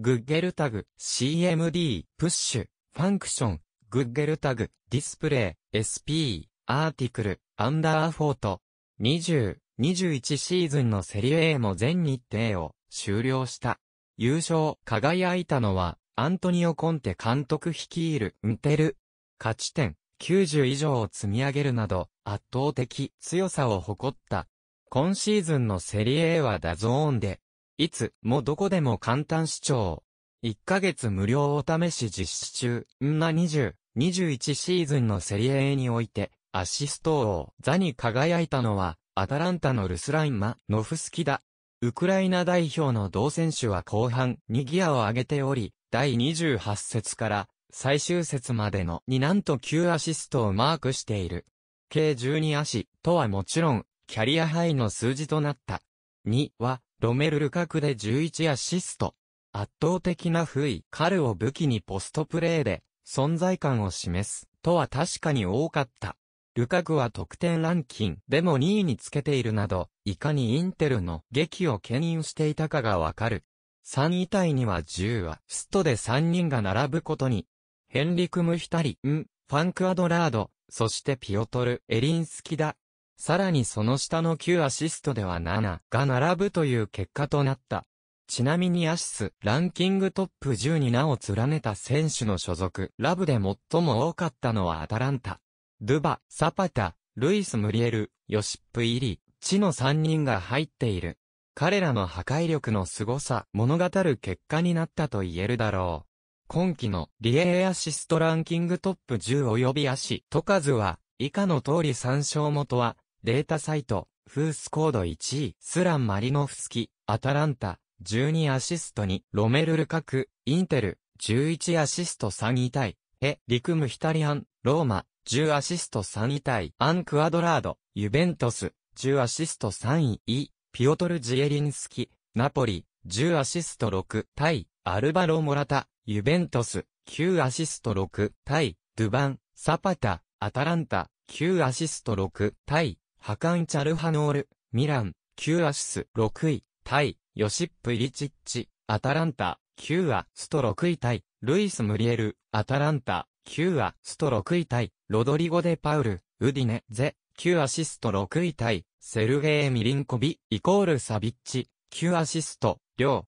Google タグ、CMD、プッシュ、ファンクション、Google タグ、ディスプレイ、SP、アーティクル、アンダーフォート。20、21シーズンのセリエ A も全日程を終了した。優勝、輝いたのは、アントニオ・コンテ監督率いる、インテル。勝ち点、90以上を積み上げるなど、圧倒的強さを誇った。今シーズンのセリエ A はダゾーンで、いつもどこでも簡単視聴。1ヶ月無料お試し実施中。20、21シーズンのセリエ A において、アシスト王座に輝いたのは、アタランタのルスラン・マノフスキだ。ウクライナ代表の同選手は後半にギアを上げており、第28節から最終節までのになんと9アシストをマークしている。計12アシとはもちろん、キャリアハイの数字となった。2は、ロメル・ルカクで11アシスト。圧倒的な不意、彼を武器にポストプレーで存在感を示すとは確かに多かった。ルカクは得点ランキングでも2位につけているなど、いかにインテルの檄を牽引していたかがわかる。3位タイには10アシストで3人が並ぶことに。ヘンリク・ムヒタリン、ファンク・アドラード、そしてピオトル・エリンスキだ。さらにその下の9アシストでは7が並ぶという結果となった。ちなみにアシス、ランキングトップ10に名を連ねた選手の所属、ラブで最も多かったのはアタランタ。ドゥバ、サパタ、ルイス・ムリエル、ヨシップ・イリッチの3人が入っている。彼らの破壊力の凄さ、物語る結果になったと言えるだろう。今季のリエ A アシストランキングトップ10及びアシト数は、以下の通り参照元は、データサイト、フースコード1位、スラン・マリノフスキ、アタランタ、12アシスト2、ロメル・ルカク、インテル、11アシスト3位対、ヘリクム・ヒタリアン、ローマ、10アシスト3位対アンクアドラード、ユベントス、10アシスト3位、ピオトル・ジエリンスキ、ナポリ、10アシスト6対アルバロ・モラタ、ユベントス、9アシスト6対ドゥバン、サパタ、アタランタ、9アシスト6対ハカン・チャルハノール、ミラン、9アシス6位対ヨシップ・イリチッチ、アタランタ、9アシスト6位対ルイス・ムリエル、アタランタ、9アシスト6位対ロドリゴ・デ・パウル、ウディネ・ゼ、9アシスト6位対、セルゲイ・ミリンコビ、=サビッチ、9アシスト、両。